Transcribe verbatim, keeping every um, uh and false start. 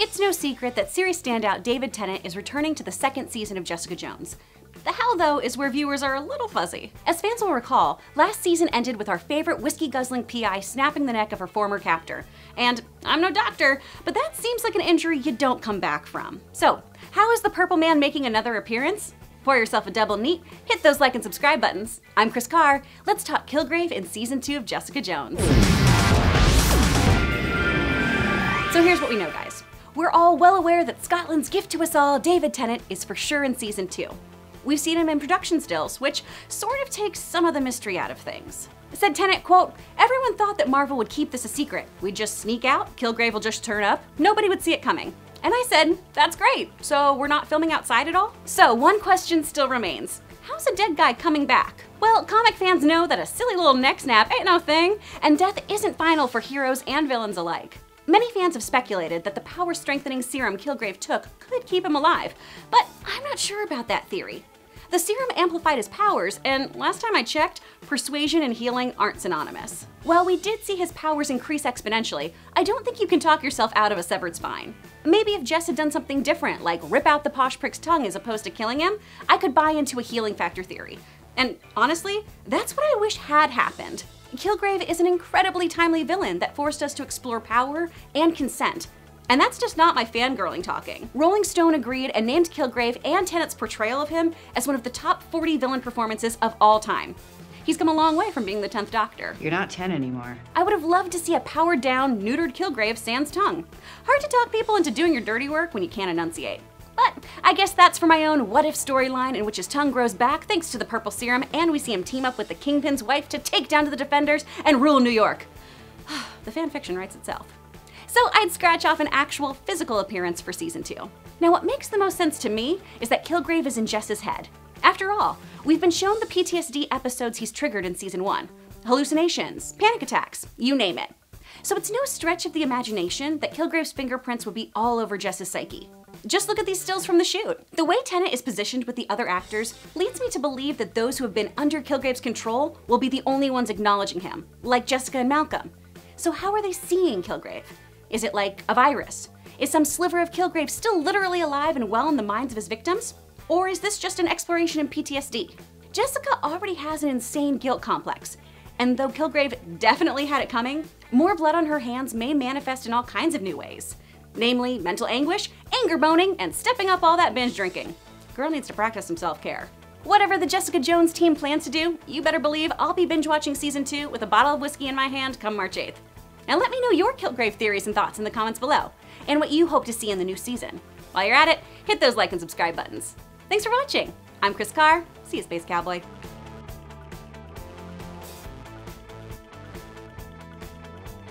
It's no secret that series standout David Tennant is returning to the second season of Jessica Jones. The how, though, is where viewers are a little fuzzy. As fans will recall, last season ended with our favorite whiskey-guzzling P I snapping the neck of her former captor. And I'm no doctor, but that seems like an injury you don't come back from. So, how is the Purple Man making another appearance? Pour yourself a double neat, hit those like and subscribe buttons. I'm Chris Carr. Let's talk Kilgrave in season two of Jessica Jones. So here's what we know, guys. We're all well aware that Scotland's gift to us all, David Tennant, is for sure in season two. We've seen him in production stills, which sort of takes some of the mystery out of things. Said Tennant, quote, "Everyone thought that Marvel would keep this a secret. We'd just sneak out, Kilgrave will just turn up, nobody would see it coming." And I said, that's great, so we're not filming outside at all? So one question still remains, how's a dead guy coming back? Well, comic fans know that a silly little neck snap ain't no thing, and death isn't final for heroes and villains alike. Many fans have speculated that the power-strengthening serum Kilgrave took could keep him alive, but I'm not sure about that theory. The serum amplified his powers, and last time I checked, persuasion and healing aren't synonymous. While we did see his powers increase exponentially, I don't think you can talk yourself out of a severed spine. Maybe if Jess had done something different, like rip out the posh prick's tongue as opposed to killing him, I could buy into a healing factor theory. And honestly, that's what I wish had happened. Kilgrave is an incredibly timely villain that forced us to explore power and consent. And that's just not my fangirling talking. Rolling Stone agreed and named Kilgrave and Tennant's portrayal of him as one of the top forty villain performances of all time. He's come a long way from being the tenth Doctor. You're not ten anymore. I would have loved to see a powered down, neutered Kilgrave sans tongue. Hard to talk people into doing your dirty work when you can't enunciate. But I guess that's for my own what-if storyline in which his tongue grows back thanks to the purple serum, and we see him team up with the Kingpin's wife to take down to the Defenders and rule New York. The fanfiction writes itself. So I'd scratch off an actual physical appearance for season two. Now what makes the most sense to me is that Kilgrave is in Jess's head. After all, we've been shown the P T S D episodes he's triggered in season one. Hallucinations, panic attacks, you name it. So it's no stretch of the imagination that Kilgrave's fingerprints would be all over Jess's psyche. Just look at these stills from the shoot. The way Tennant is positioned with the other actors leads me to believe that those who have been under Kilgrave's control will be the only ones acknowledging him, like Jessica and Malcolm. So how are they seeing Kilgrave? Is it like a virus? Is some sliver of Kilgrave still literally alive and well in the minds of his victims? Or is this just an exploration in P T S D? Jessica already has an insane guilt complex, and though Kilgrave definitely had it coming, more blood on her hands may manifest in all kinds of new ways. Namely, mental anguish, anger boning, and stepping up all that binge drinking. Girl needs to practice some self-care. Whatever the Jessica Jones team plans to do, you better believe I'll be binge watching season two with a bottle of whiskey in my hand come March eighth. Now let me know your Kilgrave theories and thoughts in the comments below, and what you hope to see in the new season. While you're at it, hit those like and subscribe buttons. Thanks for watching. I'm Chris Carr. See you, Space Cowboy.